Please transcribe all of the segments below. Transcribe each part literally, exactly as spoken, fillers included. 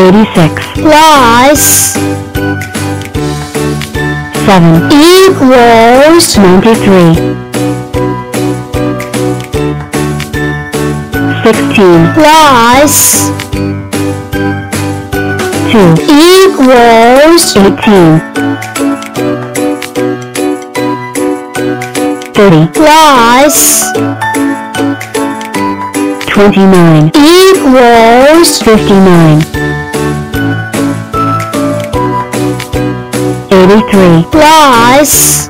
thirty-six plus seven equals ninety-three. Sixteen plus two equals eighteen. Thirty plus twenty-nine equals fifty-nine. Eighty-three plus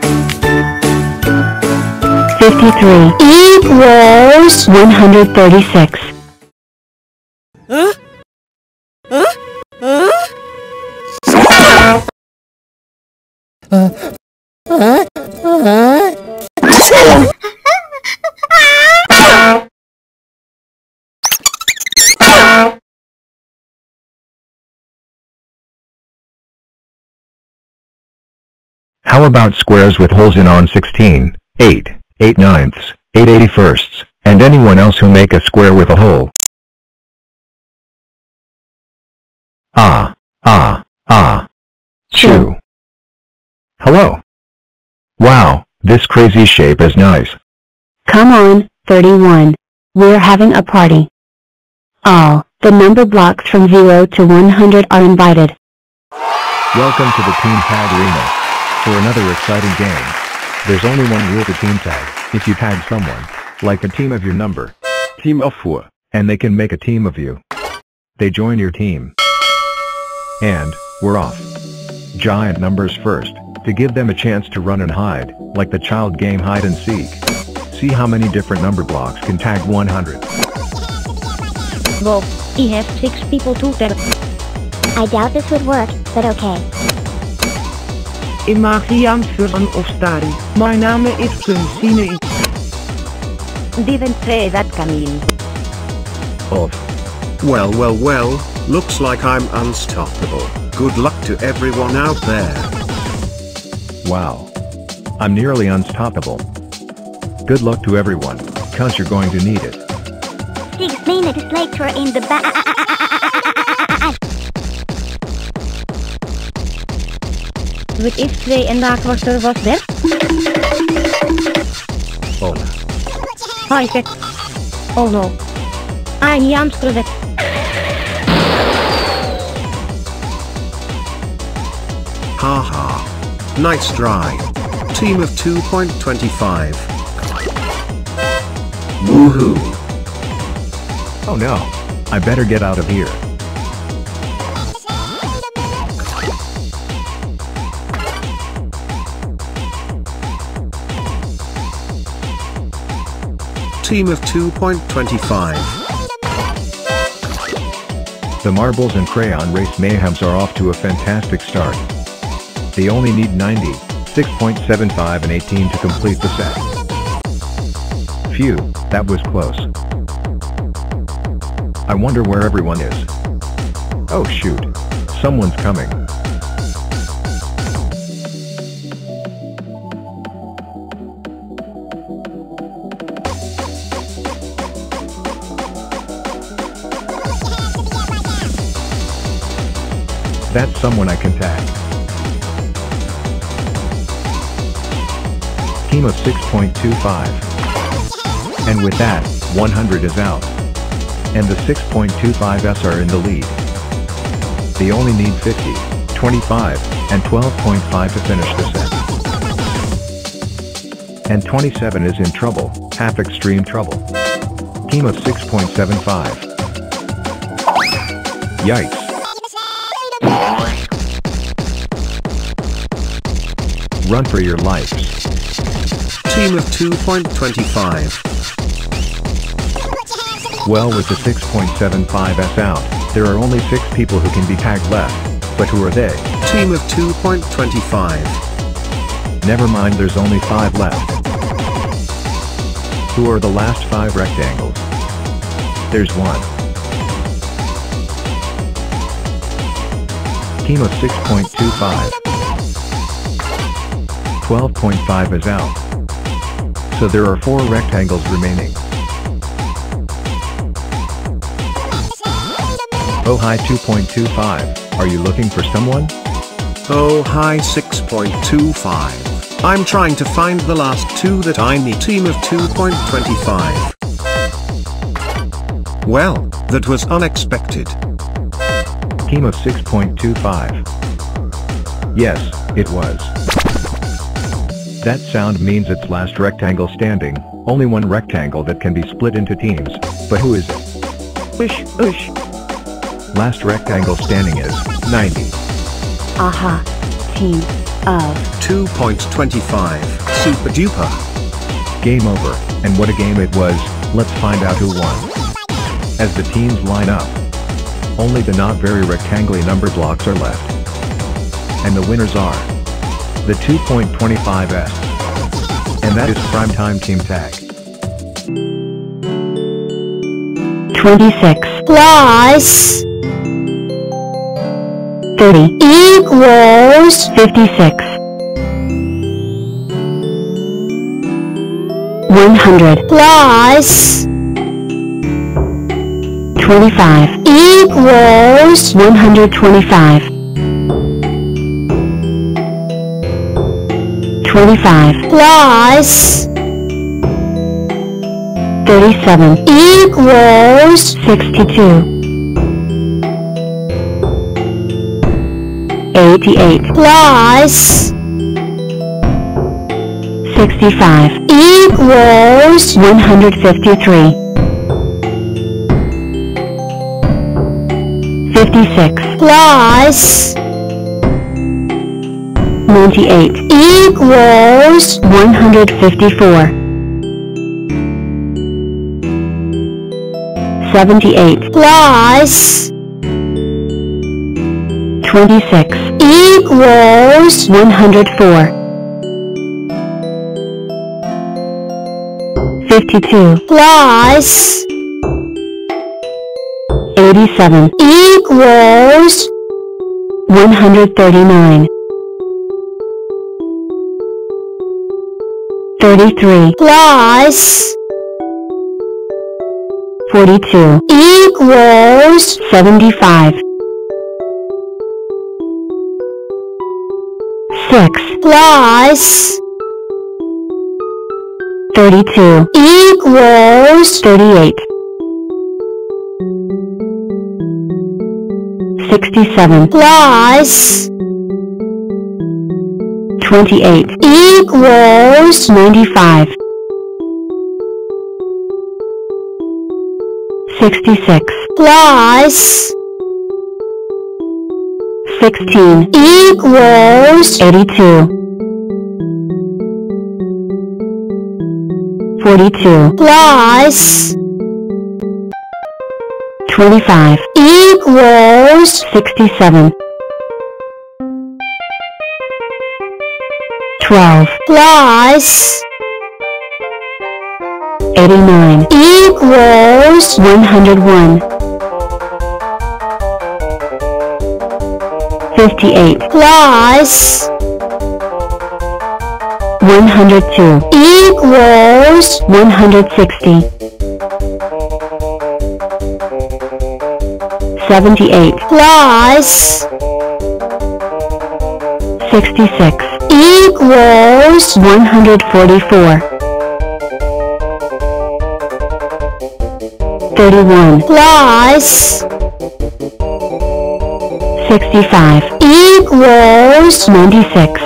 fifty-three equals one hundred thirty-six. Huh? Huh? Huh? Uh, uh, uh. How about squares with holes in on sixteen, eight? eight ninths, eight eighty-firsts, and anyone else who make a square with a hole? Ah, ah, ah. Chew. Hello. Wow, this crazy shape is nice. Come on, thirty-one. We're having a party. All the number blocks from zero to one hundred are invited. Welcome to the Team Pad Arena for another exciting game. There's only one rule to team tag. If you tag someone, like a team of your number, team of four, and they can make a team of you, they join your team. And we're off. Giant numbers first, to give them a chance to run and hide, like the child game hide and seek. See how many different number blocks can tag one hundred. Well, he has six people to tag. I doubt this would work, but okay. Ik mag niet antwoorden of staren. Mijn naam is Francine. Didn't say that, Camille. Of. Well, well, well, looks like I'm unstoppable. Good luck to everyone out there. Wow. I'm nearly unstoppable. Good luck to everyone, cause you're going to need it. Six minutes later in the back. Wat is twee en daar was er wat weg? Oh. Hi, Jack. Oh no. I'm Jamskerwet. Haha. Nice try. Team of two point two five. Woohoo. Oh no. I better get out of here. Team of two point two five. The marbles and crayon race mayhems are off to a fantastic start. They only need ninety, six point seven five and eighteen to complete the set. Phew, that was close. I wonder where everyone is. Oh shoot, someone's coming. That's someone I can tag. Team of six point two five. And with that, one hundred is out. And the six point two five s are in the lead. They only need fifty, twenty-five, and twelve point five to finish the set. And twenty-seven is in trouble, half extreme trouble. Team of six point seven five. Yikes. Run for your lives. Team of two point two five. Well, with the six point seven five s out, there are only six people who can be tagged left, but who are they? Team of two point two five. Never mind, there's only five left. Who are the last five rectangles? There's one. Team of six point two five. twelve point five is out. So there are four rectangles remaining. Oh hi two point two five, are you looking for someone? Oh hi six point two five, I'm trying to find the last two that I need. Team of two point two five. Well, that was unexpected. Team of six point two five. Yes, it was. That sound means it's last rectangle standing, only one rectangle that can be split into teams, but who is it? Whoosh, whoosh. Last rectangle standing is ninety. Aha. Team of two point two five. Super duper. Game over, and what a game it was. Let's find out who won. As the teams line up, only the not very rectangular number blocks are left. And the winners are the two point two five S. And that is Primetime Team Tag. twenty-six plus thirty equals fifty-six. one hundred plus twenty-five equals one hundred twenty-five. twenty-five plus thirty-seven equals sixty-two. eighty-eight plus sixty-five equals one hundred fifty-three. fifty-six plus ninety-eight equals one hundred fifty-four. seventy-eight plus twenty-six equals one hundred four. fifty-two plus eighty-seven equals one hundred thirty-nine. thirty-three plus forty-two equals seventy-five. six plus thirty-two equals thirty-eight. sixty-seven plus twenty-eight equals ninety-five. sixty-six plus sixteen equals eighty-two. forty-two plus twenty-five equals sixty-seven. twelve plus eighty-nine equals one hundred one. fifty-eight plus one hundred two equals one hundred sixty. seventy-eight plus sixty-six equals one hundred forty-four. thirty-one plus sixty-five equals ninety-six.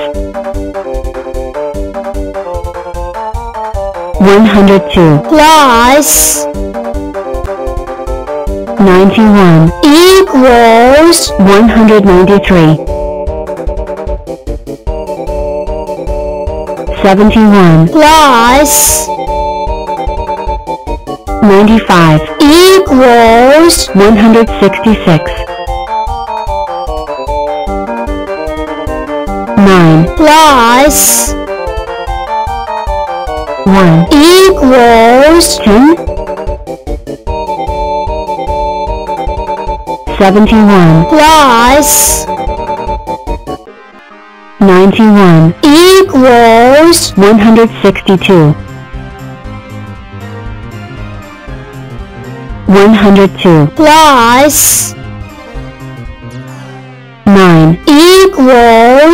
one hundred two plus ninety-one equals one hundred ninety-three. seventy-one plus ninety-five equals one hundred sixty-six. nine plus one equals ten. seventy-one plus ninety-one equals one hundred sixty-two. one hundred two plus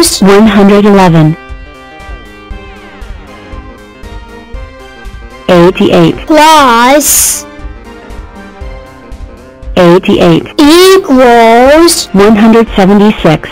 Post one hundred eleven. eighty-eight plus eighty-eight equals one hundred seventy-six.